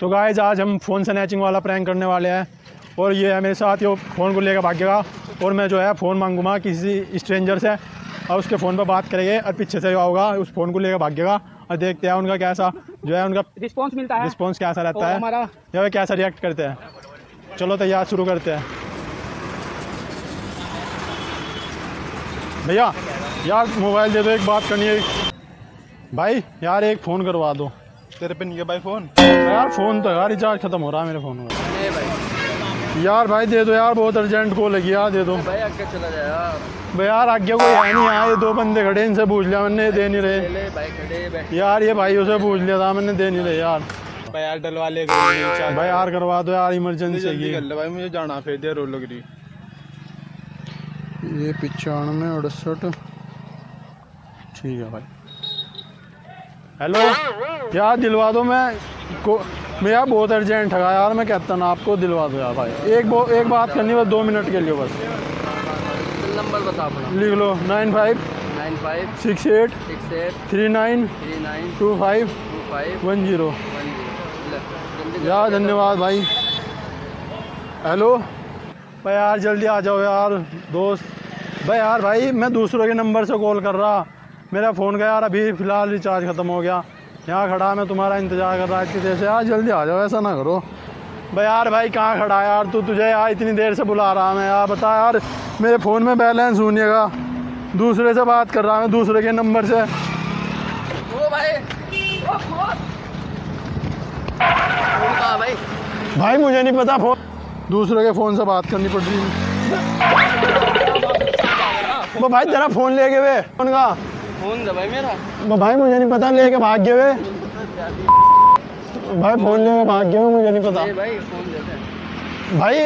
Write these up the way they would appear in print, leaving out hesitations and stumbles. तो गाइस आज हम फ़ोन स्नैचिंग वाला प्रैंक करने वाले हैं और ये है मेरे साथ, ये फ़ोन को लेकर भागेगा और मैं जो है फ़ोन मांगूंगा किसी स्ट्रेंजर से और उसके फ़ोन पर बात करेंगे और पीछे से जो आओगा उस फ़ोन को लेकर भागेगा और देखते हैं उनका कैसा जो है उनका रिस्पॉन्स मिलता है, रिस्पॉन्स कैसा रहता है हमारा, या वे कैसा रिएक्ट करते हैं। चलो तैयार शुरू करते हैं। भैया यार मोबाइल दे दो, एक बात करनी है। भाई यार एक फ़ोन करवा दो। तेरे पे नहीं है भाई फ़ोन? यार फ़ोन तो यार रिचार्ज ख़त्म हो रहा है मेरे फ़ोन में। यार भाई दे दो यार, बहुत अर्जेंट कॉल लगी यार, दे दो भाई। आगे चला जाए यार भाई, यार आगे कोई है नहीं यार, ये दो बंदे खड़े इनसे पूछ लिया मैंने, दे नहीं रहे यार। ये भाइयों से पूछ लिया था मैंने, दे नहीं रहे यार। भाई यार डलवा ले भाई, यार करवा दो यार, इमरजेंसी भाई, मुझे जाना फिर दे रोल लग रही। ये 95 68 ठीक है भाई। हेलो यार दिलवा दो, मैं यार बहुत अर्जेंट है यार, मैं कहता ना आपको दिलवा दो यार भाई। एक बात करनी बस 2 मिनट के लिए बस। नंबर बता लिख लो 95 68 39 25 10। यार धन्यवाद भाई। हेलो भाई यार जल्दी आ जाओ यार दोस्त। भाई यार भाई मैं दूसरों के नंबर से कॉल कर रहा, मेरा फ़ोन का यार अभी फ़िलहाल रिचार्ज ख़त्म हो गया, यहाँ खड़ा मैं तुम्हारा इंतज़ार कर रहा इतनी देर से, यार जल्दी आ जाओ, ऐसा ना करो। भाई यार भाई कहाँ खड़ा है यार तू, तुझे यार इतनी देर से बुला रहा मैं, यार बता यार मेरे फ़ोन में बैलेंस होने का, दूसरे से बात कर रहा मैं, दूसरे के नंबर से। वो भाई भाई मुझे नहीं पता, फ़ोन दूसरे के फ़ोन से बात करनी पड़ रही। वो भाई जरा फ़ोन ले गए, फ़ोन का फोन भाई मेरा, भाई मुझे नहीं पता, लेके भाग गए वे भाई, फोन लेके भाग गए, मुझे नहीं पता भाई, फोन देते हैं भाई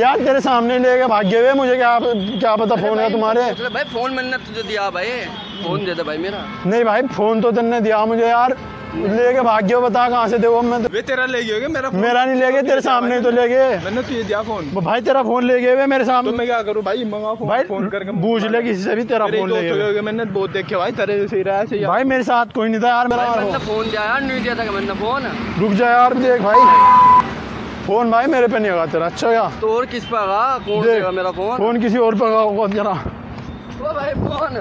यार तेरे सामने लेके भाग गए वे, मुझे क्या पता फोन है तुम्हारे। भाई फोन मैंने तुझे दिया भाई, फोन दे दे भाई मेरा। नहीं भाई फोन तो तुमने दिया मुझे यार, लेके भाग गए, बता कहाँ से देवो मैं वे। तेरा ले गए, मेरा नहीं ले गए, तेरे सामने तो ले गए, मैंने तुझे दिया फोन। भाई तेरा फोन ले गए वे मेरे सामने, तो मैं क्या करूँ भाई, मंगा फोन, भाई फोन करके पूछ ले किसी से भी, तेरा फोन ले गए। मैंने बहुत देखे भाई तेरे से ऐसे, भाई मेरे साथ कोई नहीं था यार, मेरा फोन दिया यार, नहीं दिया था मैंने फोन। रुक जा यार देख भाई, फोन भाई मेरे पे नहीं आगा तेरा। अच्छा क्या तो और किस पे आगा, कौन देगा मेरा फोन? फोन किसी और पे आगा होगा तेरा। ओ भाई फोन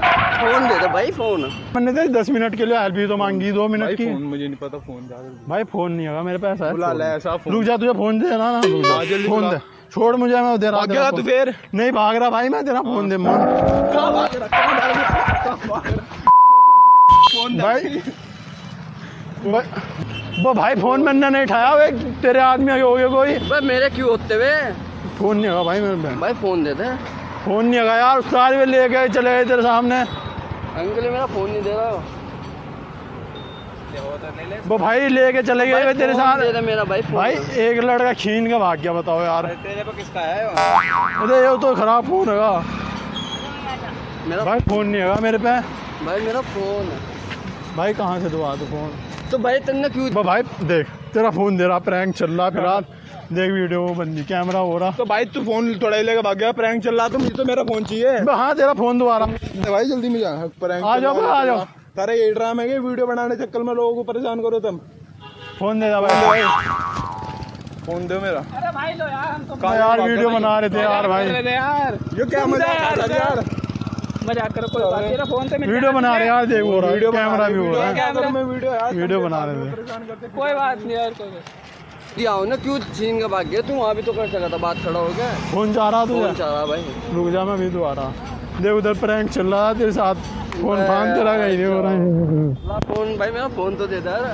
दे दे भाई, फोन मैंने दे 10 मिनट के लिए हेल्प ही तो मांगी, 2 मिनट की। फोन मुझे नहीं पता, फोन भाई फोन नहीं होगा मेरे पास, बुला ले ऐसा फोन। रुक जा तुझे फोन दे ना, फोन दे, छोड़ मुझे, मैं दे रहा भागेगा तू फिर। नहीं भाग रहा भाई मैं, तेरा फोन दे मां। कहां भाग रहा, फोन भाई वो भाई फोन मैंने नहीं उठाया वे, तेरे आदमी हो गए कोई भाई, मेरे क्यों होते वे। फोन नहीं होगा भाई मेरे, भाई फोन दे दे, फोन नहीं आया यार, उस्ताद भी ले गए चले गए तेरे सामने। अंकल मेरा फोन नहीं दे रहा वो भाई, ले के चले गए तेरे सामने मेरा भाई फोन। भाई एक लड़का छीन के भाग गया, बताओ यार तेरे पे किसका है? अरे ये तो खराब फोन है मेरा भाई, फोन नहीं है मेरे पे भाई, मेरा फोन भाई कहाँ से दुआ तो फोन तो भाई तुमने क्यों? भाई देख तेरा फोन दे रहा, प्रैंक चल रहा फिर रात, देख वीडियो बंदी कैमरा हो रहा, तो भाई तू फोन थोड़ा ही लेके भाग गया, प्रैंक चल रहा, तो मुझे तो मेरा फोन चाहिए। हाँ तेरा फोन दोबारा भाई, जल्दी मिल जाओ, प्रैंक आ जाओ, आ जाओ। सारे ये ड्रामा है, वीडियो बनाने चक्कर में लोगों को परेशान करो तुम। फोन दे दो भाई, फोन दो मेरा। अरे भाई लो यार, हम तो यार वीडियो बना रहे थे यार भाई, ये क्या मजाक यार, मजाक करो कोई बात नहीं, फोन से वीडियो बना रहे यार, देखो वीडियो कैमरा भी हो रहा है, कैमरा में वीडियो यार, वीडियो बना रहे थे, कोई बात नहीं यार। दिया हो ना क्यों छीन के भाग गया तू, वहाँ भी तो कर सका था बात, खड़ा हो गया। फोन चाह रहा, तू चाह रहा भाई, रुक जा मैं भी तो आ रहा, देख उधर प्रैंक चल रहा तेरे साथ, फोन फान तेरा कहीं नहीं हो रहा है। फोन भाई मेरा फोन तो दे दे।